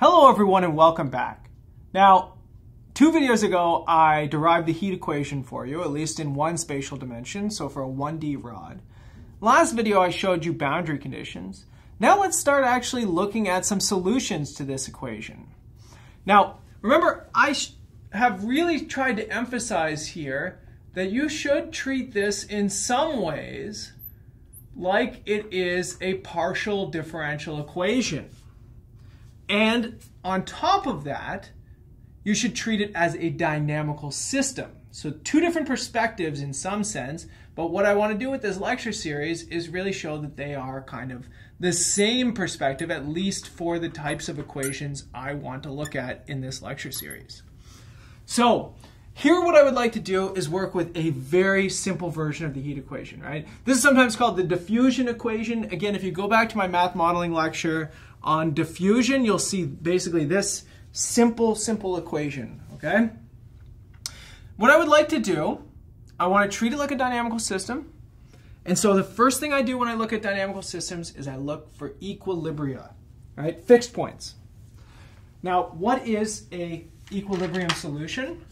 Hello everyone and welcome back. Now, 2 videos ago I derived the heat equation for you, at least in one spatial dimension, so for a 1D rod. Last video I showed you boundary conditions. Now let's start actually looking at some solutions to this equation. Now, remember I have really tried to emphasize here that you should treat this in some ways like it is a partial differential equation. And on top of that, you should treat it as a dynamical system. So 2 different perspectives in some sense, but what I want to do with this lecture series is really show that they are kind of the same perspective, at least for the types of equations I want to look at in this lecture series. So here what I would like to do is work with a very simple version of the heat equation, right? This is sometimes called the diffusion equation. Again, if you go back to my math modeling lecture on diffusion, you'll see basically this simple equation, okay? What I would like to do, I want to treat it like a dynamical system. And so the first thing I do when I look at dynamical systems is I look for equilibria, right? Fixed points. Now, what is a equilibrium solution?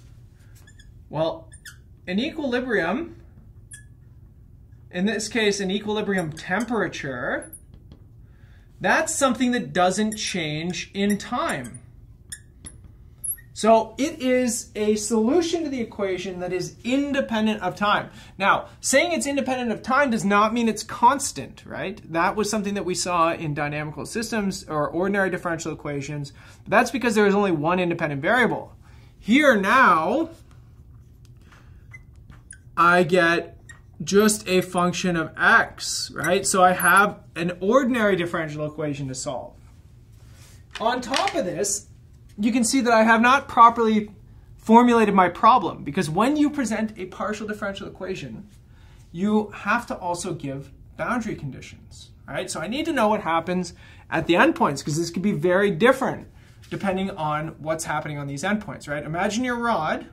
Well, an equilibrium, in this case an equilibrium temperature, that's something that doesn't change in time. So it is a solution to the equation that is independent of time. Now, saying it's independent of time does not mean it's constant, right? That was something that we saw in dynamical systems or ordinary differential equations. That's because there is only one independent variable. Here now, I get just a function of x, right? So I have an ordinary differential equation to solve. On top of this, you can see that I have not properly formulated my problem, because when you present a partial differential equation, you have to also give boundary conditions, right? So I need to know what happens at the endpoints, because this could be very different depending on what's happening on these endpoints, right? Imagine your rod.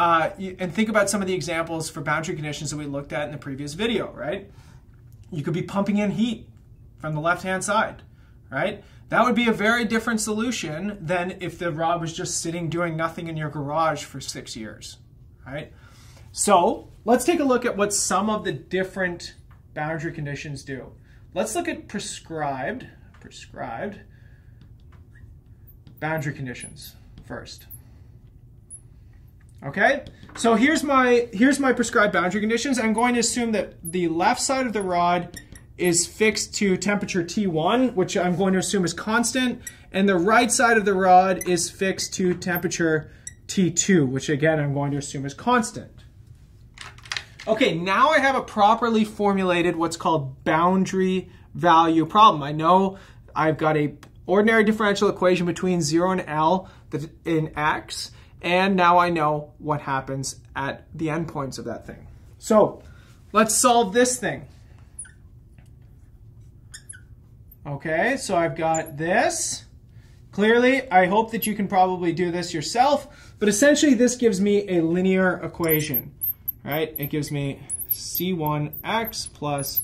And think about some of the examples for boundary conditions that we looked at in the previous video, right? You could be pumping in heat from the left-hand side, right? That would be a very different solution than if the rod was just sitting doing nothing in your garage for 6 years, right? So let's take a look at what some of the different boundary conditions do. Let's look at prescribed boundary conditions first. Okay, so here's my prescribed boundary conditions. I'm going to assume that the left side of the rod is fixed to temperature T1, which I'm going to assume is constant, and the right side of the rod is fixed to temperature T2, which again I'm going to assume is constant. Okay, now I have a properly formulated what's called boundary value problem. I know I've got an ordinary differential equation between 0 and L in x, and now I know what happens at the endpoints of that thing. So let's solve this thing. Okay, so I've got this. Clearly, I hope that you can probably do this yourself, but essentially this gives me a linear equation, right? It gives me C1x plus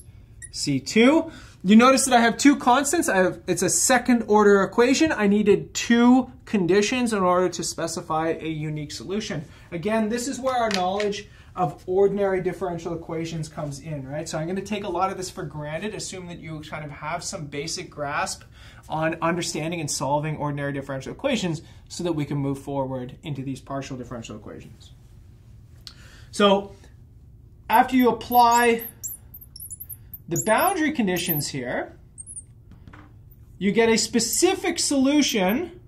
C2. You notice that I have 2 constants. It's a second order equation. I needed 2 conditions in order to specify a unique solution. Again, this is where our knowledge of ordinary differential equations comes in, right? So I'm going to take a lot of this for granted, assume that you kind of have some basic grasp on understanding and solving ordinary differential equations so that we can move forward into these partial differential equations. So after you apply the boundary conditions here, you get a specific solution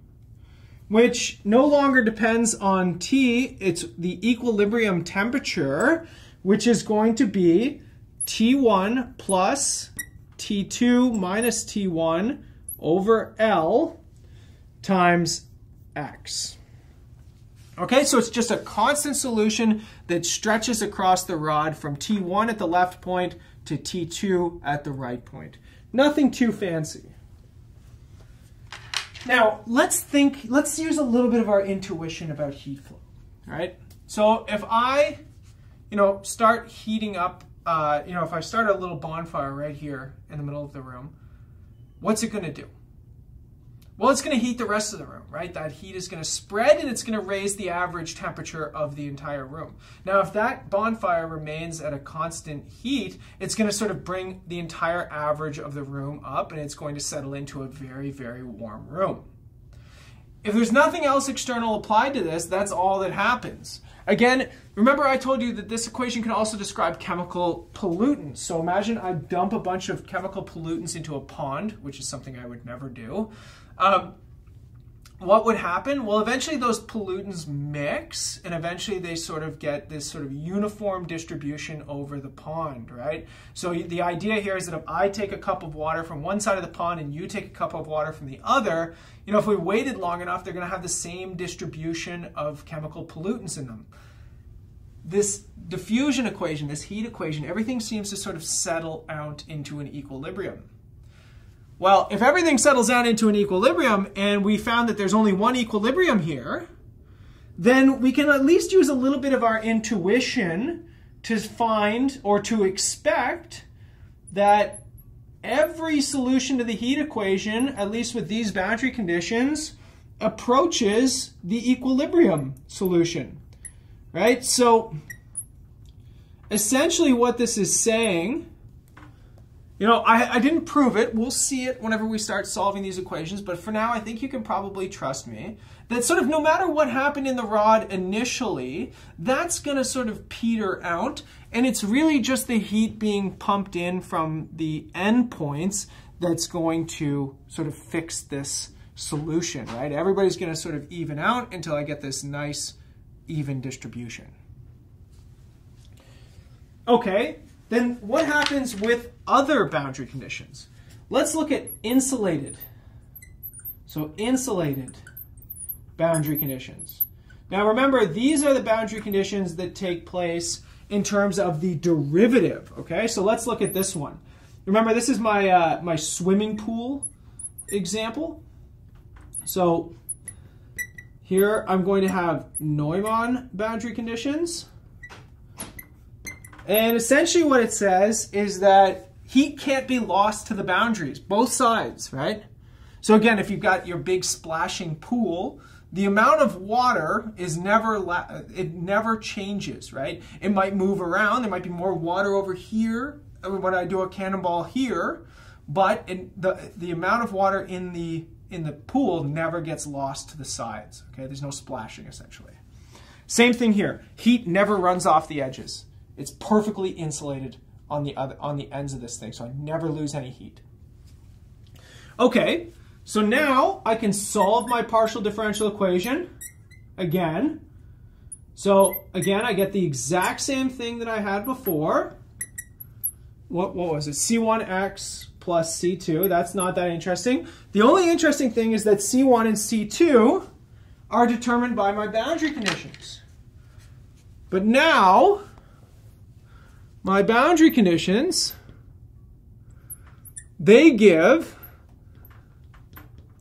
which no longer depends on T. It's the equilibrium temperature, which is going to be T1 plus T2 minus T1 over L times X. Okay, so it's just a constant solution that stretches across the rod from T1 at the left point to T2 at the right point. Nothing too fancy. Now, let's use a little bit of our intuition about heat flow, right? So if I, start heating up, if I start a little bonfire right here in the middle of the room, what's it gonna do? Well, it's going to heat the rest of the room, right? That heat is going to spread and it's going to raise the average temperature of the entire room. Now, if that bonfire remains at a constant heat, it's going to sort of bring the entire average of the room up and it's going to settle into a very, very warm room. If there's nothing else external applied to this, that's all that happens. Again, remember I told you that this equation can also describe chemical pollutants. So imagine I dump a bunch of chemical pollutants into a pond, which is something I would never do. What would happen? Well, eventually those pollutants mix and eventually they sort of get this sort of uniform distribution over the pond, right? So the idea here is that if I take a cup of water from one side of the pond and you take a cup of water from the other, you know, if we waited long enough, they're going to have the same distribution of chemical pollutants in them. This diffusion equation, this heat equation, everything seems to sort of settle out into an equilibrium. Well, if everything settles down into an equilibrium and we found that there's only one equilibrium here, then we can at least use a little bit of our intuition to find or to expect that every solution to the heat equation, at least with these boundary conditions, approaches the equilibrium solution, right? So essentially what this is saying, you know, I didn't prove it. We'll see it whenever we start solving these equations. But for now, I think you can probably trust me that sort of no matter what happened in the rod initially, that's going to sort of peter out. And it's really just the heat being pumped in from the endpoints that's going to sort of fix this solution, right? Everybody's going to sort of even out until I get this nice, even distribution. Okay. Then what happens with other boundary conditions? Let's look at insulated. So insulated boundary conditions. Now remember, these are the boundary conditions that take place in terms of the derivative, okay? So let's look at this one. Remember, this is my, my swimming pool example. So here I'm going to have Neumann boundary conditions. And essentially what it says is that heat can't be lost to the boundaries, both sides, right? So again, if you've got your big splashing pool, the amount of water is never changes, right? It might move around. There might be more water over here when I do a cannonball here, but the amount of water in the pool never gets lost to the sides, okay? There's no splashing essentially. Same thing here. Heat never runs off the edges. It's perfectly insulated on the ends of this thing, so I never lose any heat. Okay, so now I can solve my partial differential equation again. So again, I get the exact same thing that I had before. What was it? C1x plus C2. That's not that interesting. The only interesting thing is that C1 and C2 are determined by my boundary conditions. But now my boundary conditions, they give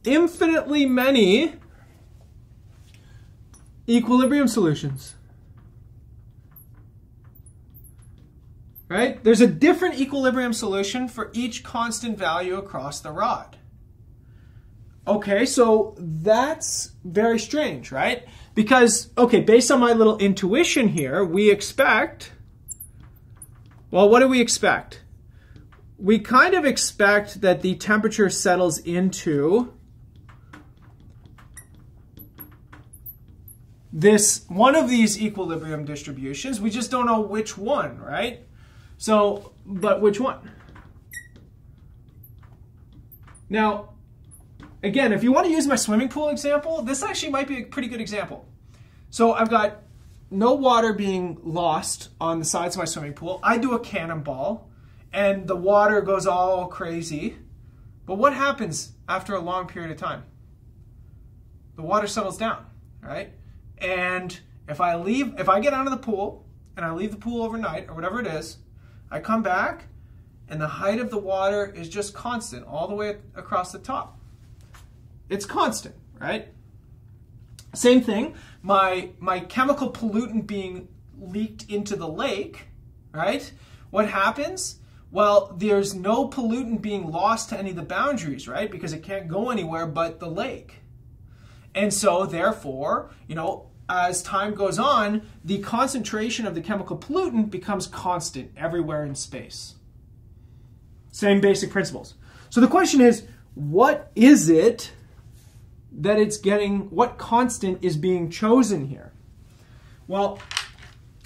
infinitely many equilibrium solutions, right? There's a different equilibrium solution for each constant value across the rod. Okay, so that's very strange, right? Because, okay, based on my little intuition here, we expect... Well, what do we expect? We kind of expect that the temperature settles into this one of these equilibrium distributions. We just don't know which one, right? So, but which one? Now, again, if you want to use my swimming pool example, this actually might be a pretty good example. So I've got no water being lost on the sides of my swimming pool. I do a cannonball and the water goes all crazy. But what happens after a long period of time? The water settles down, right? And if I get out of the pool and I leave the pool overnight or whatever it is, I come back and the height of the water is just constant all the way across the top. It's constant, right? Same thing, my chemical pollutant being leaked into the lake, right? What happens? Well, there's no pollutant being lost to any of the boundaries, right? Because it can't go anywhere but the lake. And so therefore, you know, as time goes on, the concentration of the chemical pollutant becomes constant everywhere in space. Same basic principles. So the question is, what is it that it's getting, what constant is being chosen here? Well,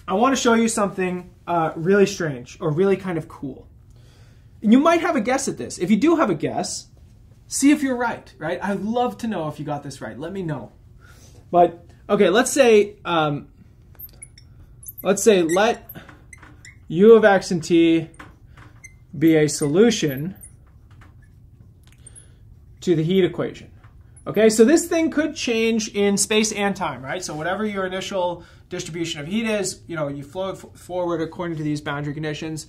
I want to show you something really strange or really kind of cool. And you might have a guess at this. If you do have a guess, see if you're right, right? I'd love to know if you got this right. Let me know. But, okay, let's say let u of x and t be a solution to the heat equation. Okay, so this thing could change in space and time, right? So whatever your initial distribution of heat is, you know, you flow it forward according to these boundary conditions.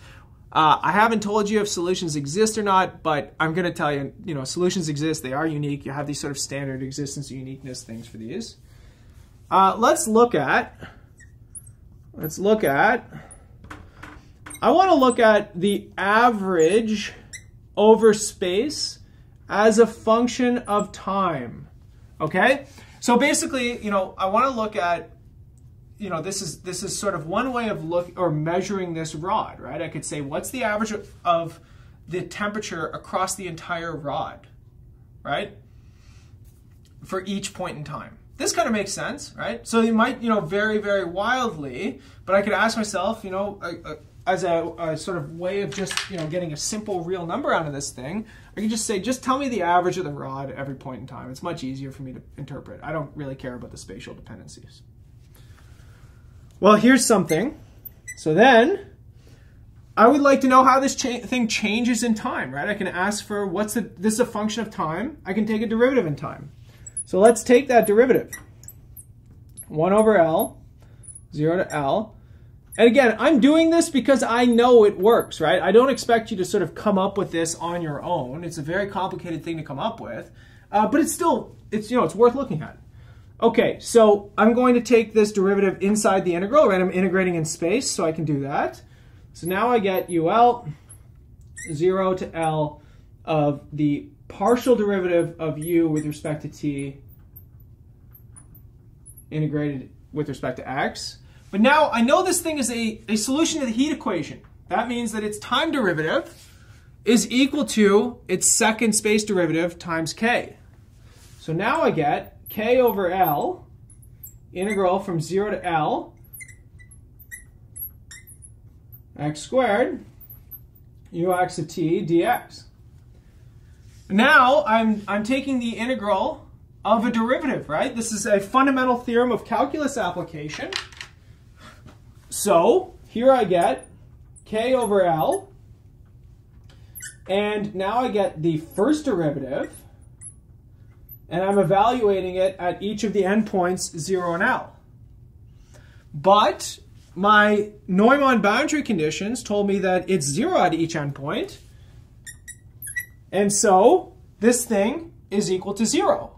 I haven't told you if solutions exist or not, but I'm going to tell you, you know, solutions exist. They are unique. You have these sort of standard existence, uniqueness things for these. I want to look at the average over space as a function of time, okay? So basically, you know, I want to look at, you know, this is sort of one way of measuring this rod, right? I could say, what's the average of the temperature across the entire rod, right? For each point in time. This kind of makes sense, right? So you might, you know, vary very wildly, but I could ask myself, you know, as a sort of way of just, you know, getting a simple real number out of this thing, I could just say, just tell me the average of the rod at every point in time. It's much easier for me to interpret. I don't really care about the spatial dependencies. Well, here's something. So then, I would like to know how this thing changes in time, right? I can ask for this is a function of time. I can take a derivative in time. So let's take that derivative. 1 over L, 0 to L. And again, I'm doing this because I know it works, right? I don't expect you to sort of come up with this on your own. It's a very complicated thing to come up with, but it's still, you know, it's worth looking at. Okay, so I'm going to take this derivative inside the integral, right? I'm integrating in space, so I can do that. So now I get UL 0 to L of the partial derivative of U with respect to T integrated with respect to X. But now I know this thing is a solution to the heat equation. That means that its time derivative is equal to its second space derivative times K. So now I get K over L, integral from 0 to L, x squared, ux of t dx. Now I'm taking the integral of a derivative, right? This is a fundamental theorem of calculus application. So here I get K over L, and now I get the first derivative, and I'm evaluating it at each of the endpoints 0 and L. But my Neumann boundary conditions told me that it's 0 at each endpoint, and so this thing is equal to 0.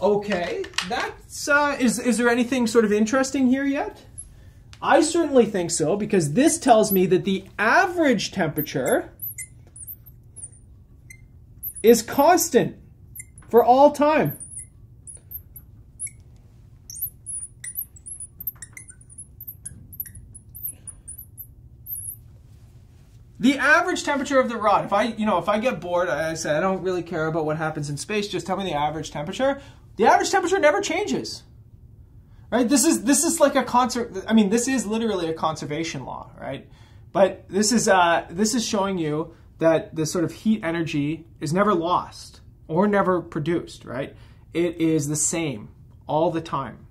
Okay, that's, is there anything sort of interesting here yet? I certainly think so, because this tells me that the average temperature is constant for all time. The average temperature of the rod, if I get bored, I say I don't really care about what happens in space, just tell me the average temperature. The average temperature never changes. Right? This is like a this is literally a conservation law, right? But this is showing you that the sort of heat energy is never lost or never produced, right? It is the same all the time.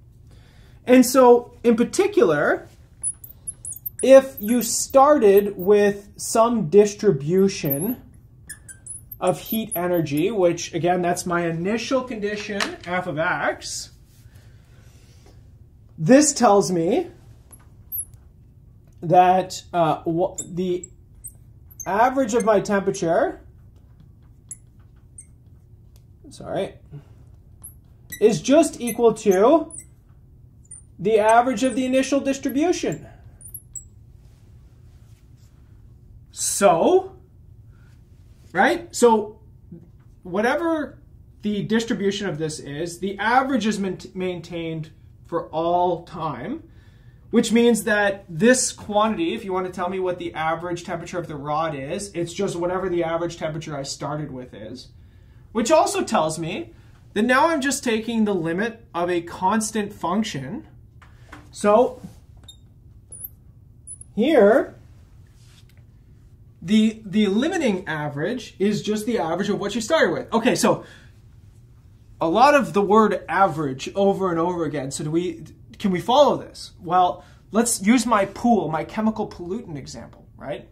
And so in particular, if you started with some distribution of heat energy, which again, that's my initial condition, f of x, this tells me that the average of my temperature is just equal to the average of the initial distribution. So, right? So whatever the distribution of this is, the average is maintained for all time, which means that this quantity, if you want to tell me what the average temperature of the rod is, it's just whatever the average temperature I started with is, which also tells me that now I'm just taking the limit of a constant function. So here, the limiting average is just the average of what you started with. Okay, so a lot of the word average over and over again, so can we follow this? Well, let's use my pool, my chemical pollutant example, right?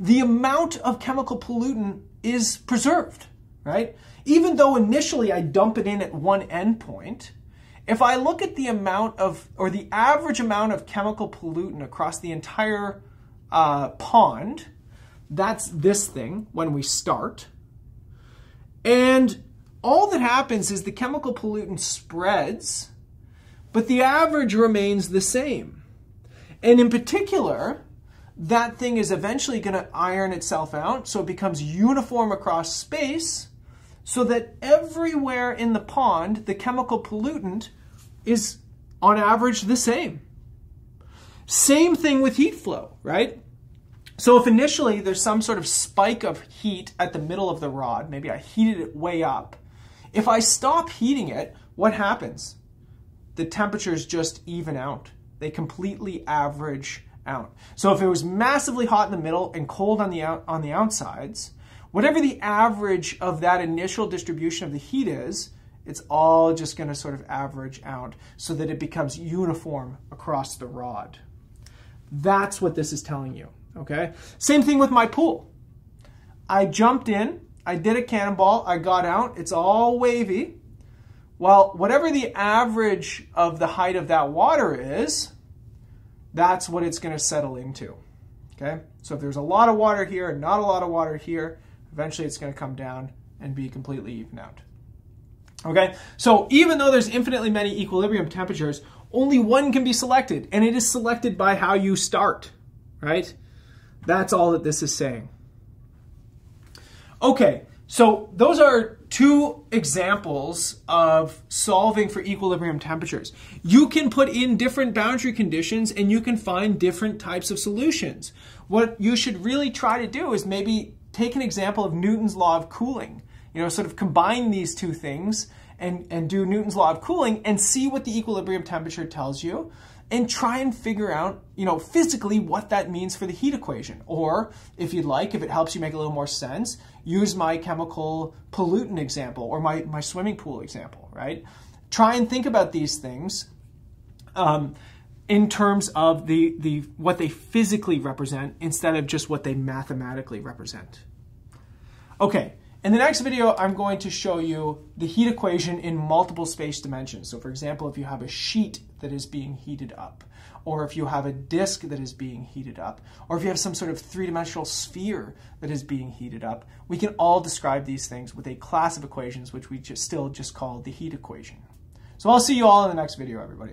The amount of chemical pollutant is preserved, right? Even though initially I dump it in at one endpoint, if I look at the amount of, or the average amount of chemical pollutant across the entire pond, that's this thing when we start. And all that happens is the chemical pollutant spreads, but the average remains the same. And in particular, that thing is eventually going to iron itself out, so it becomes uniform across space, so that everywhere in the pond, the chemical pollutant is on average the same. Same thing with heat flow, right? So if initially there's some sort of spike of heat at the middle of the rod, maybe I heated it way up, if I stop heating it, what happens? The temperatures just even out. They completely average out. So if it was massively hot in the middle and cold on the outsides, whatever the average of that initial distribution of the heat is, it's all just going to sort of average out so that it becomes uniform across the rod. That's what this is telling you, okay? Same thing with my pool. I jumped in, I did a cannonball, I got out, it's all wavy. Well, whatever the average of the height of that water is, that's what it's going to settle into, okay? So if there's a lot of water here and not a lot of water here, eventually it's going to come down and be completely even out, okay? So even though there's infinitely many equilibrium temperatures, only one can be selected, and it is selected by how you start, right? That's all that this is saying. Okay, so those are two examples of solving for equilibrium temperatures. You can put in different boundary conditions and you can find different types of solutions. What you should really try to do is maybe take an example of Newton's law of cooling. You know, sort of combine these two things and do Newton's law of cooling and see what the equilibrium temperature tells you, and try and figure out, you know, physically what that means for the heat equation. Or if you'd like, if it helps you make a little more sense, use my chemical pollutant example or my swimming pool example, right? Try and think about these things in terms of the what they physically represent instead of just what they mathematically represent. Okay, in the next video, I'm going to show you the heat equation in multiple space dimensions. So for example, if you have a sheet that is being heated up, or if you have a disk that is being heated up, or if you have some sort of three-dimensional sphere that is being heated up, we can all describe these things with a class of equations, which we just still just call the heat equation. So I'll see you all in the next video, everybody.